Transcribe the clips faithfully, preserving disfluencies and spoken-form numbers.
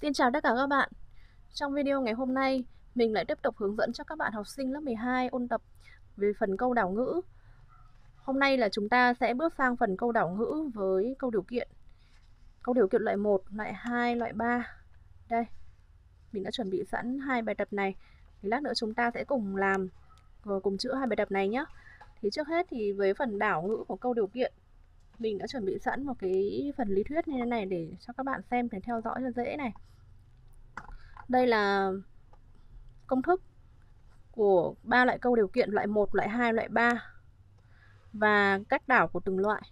Xin chào tất cả các bạn. Trong video ngày hôm nay, mình lại tiếp tục hướng dẫn cho các bạn học sinh lớp mười hai ôn tập về phần câu đảo ngữ. Hôm nay là chúng ta sẽ bước sang phần câu đảo ngữ với câu điều kiện. Câu điều kiện loại một, loại hai, loại ba. Đây, mình đã chuẩn bị sẵn hai bài tập này. Thì lát nữa chúng ta sẽ cùng làm, cùng chữa hai bài tập này nhé. Thì trước hết thì với phần đảo ngữ của câu điều kiện, mình đã chuẩn bị sẵn một cái phần lý thuyết như thế này để cho các bạn xem để theo dõi cho dễ này. Đây là công thức của ba loại câu điều kiện loại một, loại hai, loại ba và cách đảo của từng loại.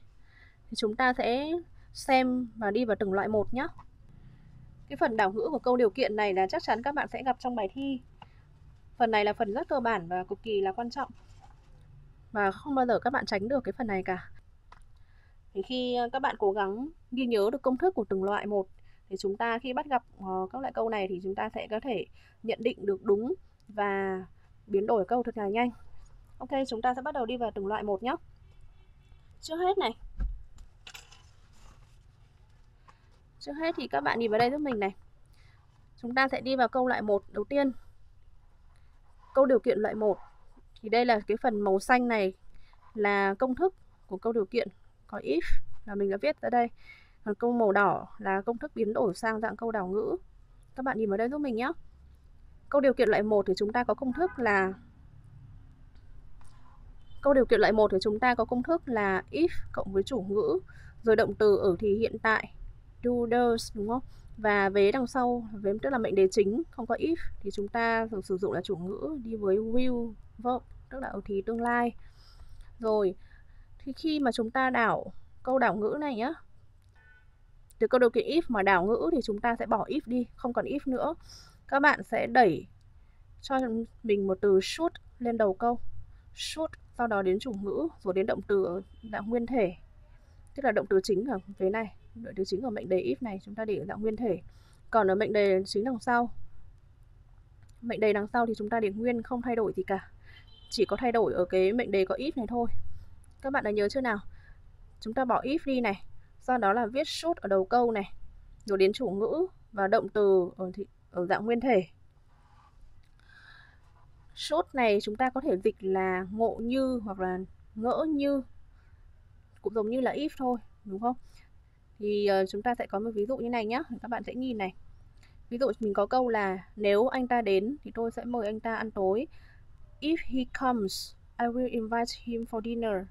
Thì chúng ta sẽ xem và đi vào từng loại một nhé. Cái phần đảo ngữ của câu điều kiện này là chắc chắn các bạn sẽ gặp trong bài thi. Phần này là phần rất cơ bản và cực kỳ là quan trọng. Và không bao giờ các bạn tránh được cái phần này cả. Thì khi các bạn cố gắng ghi nhớ được công thức của từng loại một, thì chúng ta khi bắt gặp các loại câu này thì chúng ta sẽ có thể nhận định được đúng và biến đổi câu thật là nhanh. Ok, chúng ta sẽ bắt đầu đi vào từng loại một nhé. Trước hết này, trước hết thì các bạn nhìn vào đây giúp mình này. Chúng ta sẽ đi vào câu loại một đầu tiên. Câu điều kiện loại một. Thì đây là cái phần màu xanh này là công thức của câu điều kiện. Có if là mình đã viết ra đây. Còn câu màu đỏ là công thức biến đổi sang dạng câu đảo ngữ. Các bạn nhìn vào đây giúp mình nhé. Câu điều kiện loại một thì chúng ta có công thức là Câu điều kiện loại một thì chúng ta có công thức là if cộng với chủ ngữ, rồi động từ ở thì hiện tại do, does, đúng không? Và vế đằng sau, vế tức là mệnh đề chính, không có if thì chúng ta thường sử dụng là chủ ngữ đi với will, verb, tức là ở thì tương lai. Rồi thì khi mà chúng ta đảo câu đảo ngữ này nhá, từ câu điều kiện if mà đảo ngữ thì chúng ta sẽ bỏ if đi, không còn if nữa. Các bạn sẽ đẩy cho mình một từ should lên đầu câu. Should, sau đó đến chủ ngữ, rồi đến động từ ở dạng nguyên thể, tức là động từ chính ở vế này, động từ chính ở mệnh đề if này chúng ta để ở dạng nguyên thể. Còn ở mệnh đề chính đằng sau, mệnh đề đằng sau thì chúng ta để nguyên, không thay đổi gì cả, chỉ có thay đổi ở cái mệnh đề có if này thôi. Các bạn đã nhớ chưa nào? Chúng ta bỏ if đi này, sau đó là viết should ở đầu câu này, rồi đến chủ ngữ và động từ ở, thị, ở dạng nguyên thể. Should này chúng ta có thể dịch là ngộ như hoặc là ngỡ như, cũng giống như là if thôi, đúng không? Thì uh, chúng ta sẽ có một ví dụ như này nhé, các bạn sẽ nhìn này. Ví dụ mình có câu là nếu anh ta đến thì tôi sẽ mời anh ta ăn tối. If he comes, I will invite him for dinner.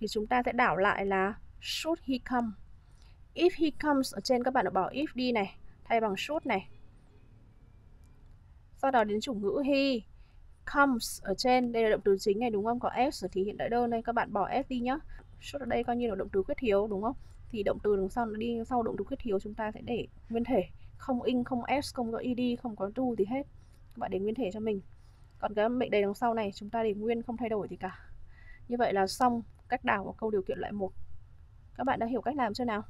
Thì chúng ta sẽ đảo lại là should he come. If he comes ở trên các bạn đã bỏ if đi này, thay bằng should này. Sau đó đến chủ ngữ he. Comes ở trên, đây là động từ chính này đúng không? Có s thì hiện tại đơn đây, các bạn bỏ s đi nhá. Should ở đây coi như là động từ khuyết thiếu đúng không? Thì động từ đằng sau nó đi sau động từ khuyết thiếu chúng ta sẽ để nguyên thể, không in, không s, không có ed, không có to gì hết. Các bạn để nguyên thể cho mình. Còn cái mệnh đề đằng sau này chúng ta để nguyên, không thay đổi gì cả. Như vậy là xong cách đảo của câu điều kiện loại một. Các bạn đã hiểu cách làm chưa nào?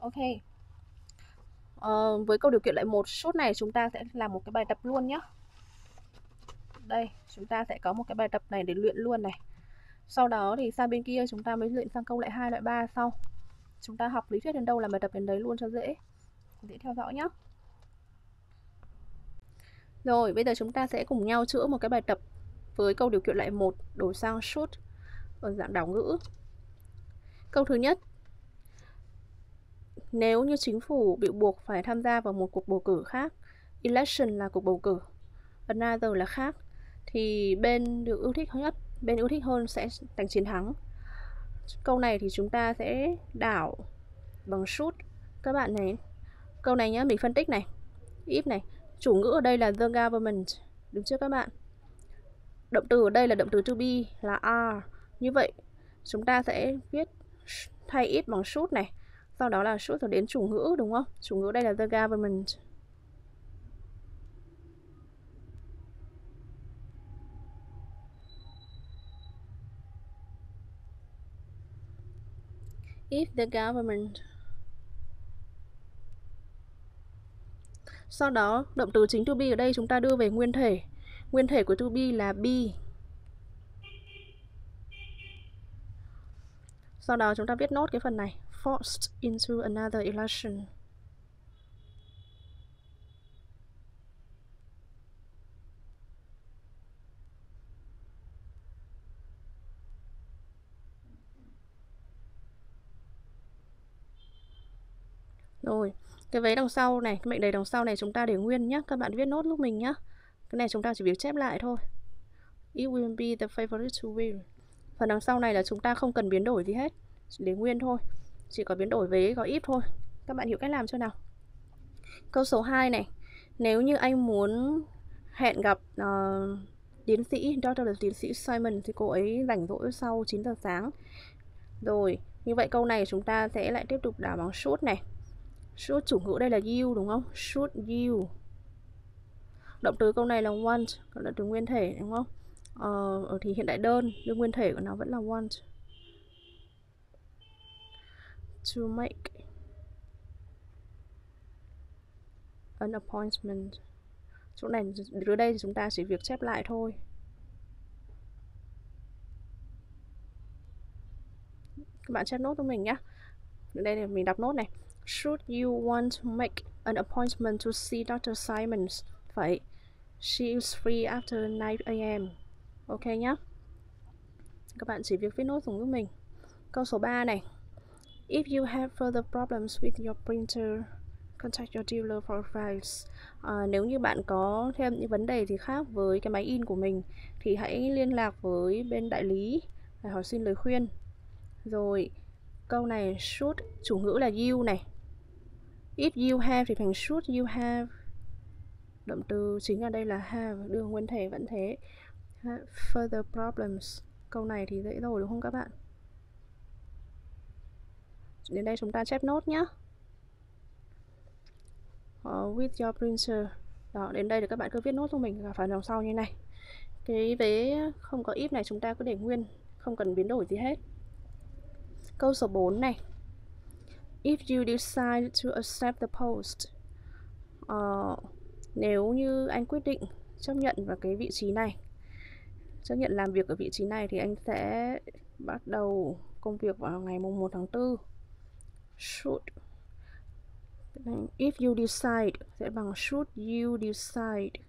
Ok. Ờ, với câu điều kiện loại một, should này chúng ta sẽ làm một cái bài tập luôn nhé. Đây, chúng ta sẽ có một cái bài tập này để luyện luôn này. Sau đó thì sang bên kia chúng ta mới luyện sang câu loại hai, loại ba sau. Chúng ta học lý thuyết đến đâu làm bài tập đến đấy luôn cho dễ. Dễ theo dõi nhé. Rồi, bây giờ chúng ta sẽ cùng nhau chữa một cái bài tập với câu điều kiện loại một đổi sang should ở dạng đảo ngữ. Câu thứ nhất, nếu như chính phủ bị buộc phải tham gia vào một cuộc bầu cử khác, election là cuộc bầu cử, another là khác, thì bên được ưu thích nhất, bên ưu thích hơn sẽ giành chiến thắng. Câu này thì chúng ta sẽ đảo bằng should. Các bạn này, câu này nhá, mình phân tích này, if này, chủ ngữ ở đây là the government, đúng chưa các bạn? Động từ ở đây là động từ to be là are. Như vậy chúng ta sẽ viết thay ít bằng should này, sau đó là should rồi đến chủ ngữ đúng không? Chủ ngữ đây là the government. If the government. Sau đó động từ chính to be ở đây chúng ta đưa về nguyên thể. Nguyên thể của to be là be. Sau đó chúng ta viết nốt cái phần này, forced into another election. Rồi, cái vế đằng sau này, cái mệnh đề đằng sau này chúng ta để nguyên nhé. Các bạn viết nốt lúc mình nhé. Cái này chúng ta chỉ việc chép lại thôi. It will be the favorite to win. Phần đằng sau này là chúng ta không cần biến đổi gì hết, để nguyên thôi. Chỉ có biến đổi vế, có if thôi. Các bạn hiểu cách làm chưa nào? Câu số hai này. Nếu như anh muốn hẹn gặp uh, tiến sĩ, doctor là tiến sĩ Simon, thì cô ấy rảnh rỗi sau chín giờ sáng. Rồi, như vậy câu này chúng ta sẽ lại tiếp tục đảo bằng should này. Should chủ ngữ đây là you đúng không? Should you. Động từ câu này là want, còn động từ nguyên thể đúng không? Ờ, thì hiện đại đơn, nhưng nguyên thể của nó vẫn là want. To make an appointment. Chỗ này, dưới đây thì chúng ta chỉ việc chép lại thôi. Các bạn chép nốt cho mình nhé. Ở đây thì mình đọc nốt này. Should you want to make an appointment to see doctor Simons? Vậy, she is free after nine a m Ok nhé. Các bạn chỉ việc viết nốt dùng giúp mình. Câu số ba này. If you have further problems with your printer, contact your dealer for advice. À, nếu như bạn có thêm những vấn đề gì khác với cái máy in của mình thì hãy liên lạc với bên đại lý để hỏi xin lời khuyên. Rồi, câu này should chủ ngữ là you này. If you have thì thành should you have. Động từ chính ở đây là have, đưa nguyên thể vẫn thế. Have further problems. Câu này thì dễ rồi đúng không các bạn? Đến đây chúng ta chép nốt nhé. Uh, with your printer. Đó, đến đây thì các bạn cứ viết nốt cho mình cả phần đằng sau như này. Cái vế không có if này chúng ta cứ để nguyên, không cần biến đổi gì hết. Câu số bốn này. If you decide to accept the post. Uh, nếu như anh quyết định chấp nhận vào cái vị trí này, chấp nhận làm việc ở vị trí này thì anh sẽ bắt đầu công việc vào ngày mùng một tháng tư. Should. If you decide sẽ bằng should you decide.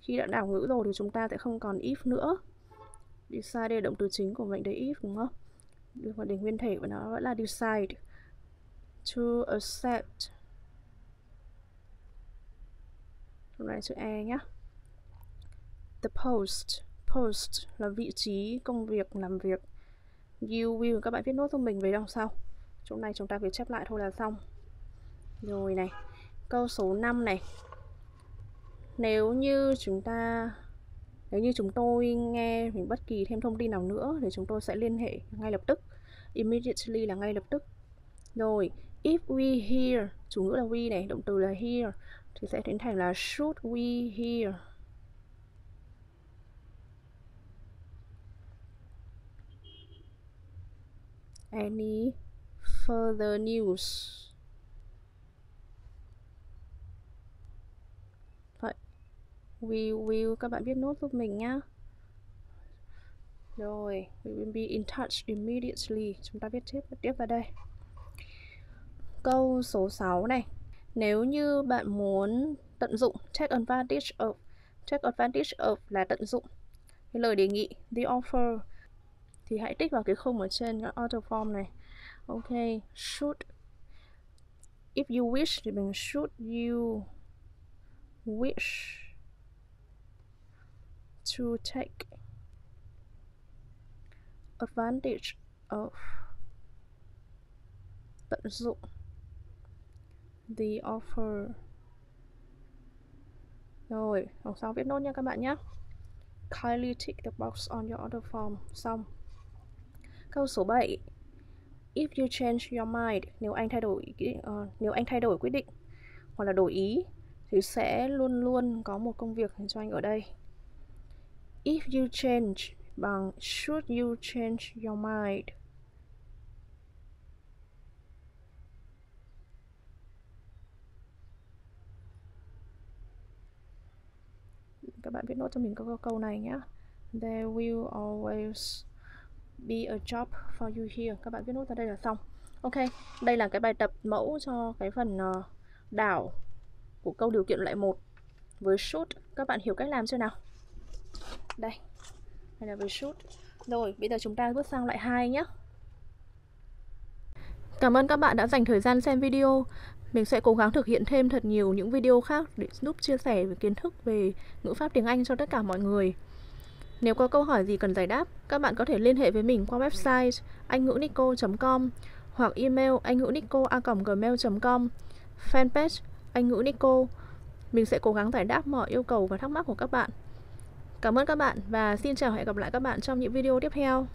Khi đã đảo ngữ rồi thì chúng ta sẽ không còn if nữa. Decide đây là động từ chính của mệnh đề if đúng không? Đưa vào đề nguyên thể của nó vẫn là decide. To accept. Hôm nay chữ E nhé. The post. Post là vị trí, công việc, làm việc. You will, các bạn viết nốt cho mình về đằng sau. Chỗ này chúng ta viết chép lại thôi là xong. Rồi này. Câu số năm này. Nếu như chúng ta Nếu như chúng tôi nghe mình bất kỳ thêm thông tin nào nữa thì chúng tôi sẽ liên hệ ngay lập tức. Immediately là ngay lập tức. Rồi, if we hear, chủ ngữ là we này, động từ là hear thì sẽ biến thành là should we hear. Any further news. Vậy, we will, các bạn viết nốt giúp mình nhá. Rồi, we will be in touch immediately. Chúng ta viết tiếp, tiếp vào đây. Câu số sáu này. Nếu như bạn muốn tận dụng, take advantage of. Take advantage of là tận dụng. Cái lời đề nghị, the offer, thì hãy tích vào cái khung ở trên cái auto form này. Ok, should. If you wish thì mình should you wish to take advantage of, tận dụng, the offer. Rồi, đằng sau viết nốt nha các bạn nhé. Kindly tick the box on your order form. Xong. Câu số bảy. If you change your mind, nếu anh thay đổi uh, nếu anh thay đổi quyết định hoặc là đổi ý thì sẽ luôn luôn có một công việc cho anh ở đây. If you change bằng should you change your mind. Các bạn viết nốt cho mình câu câu này nhé. There will always be a job for you here. Các bạn viết nốt ra đây là xong. Ok, đây là cái bài tập mẫu cho cái phần đảo của câu điều kiện loại một với should. Các bạn hiểu cách làm chưa nào? Đây, đây là với should. Rồi, bây giờ chúng ta bước sang loại hai nhé. Cảm ơn các bạn đã dành thời gian xem video. Mình sẽ cố gắng thực hiện thêm thật nhiều những video khác để giúp chia sẻ về kiến thức về ngữ pháp tiếng Anh cho tất cả mọi người. Nếu có câu hỏi gì cần giải đáp, các bạn có thể liên hệ với mình qua website anh ngữ nico chấm com hoặc email anh ngữ nico a còng gmail chấm com, fanpage Anh Ngữ Nico. Mình sẽ cố gắng giải đáp mọi yêu cầu và thắc mắc của các bạn. Cảm ơn các bạn và xin chào, hẹn gặp lại các bạn trong những video tiếp theo.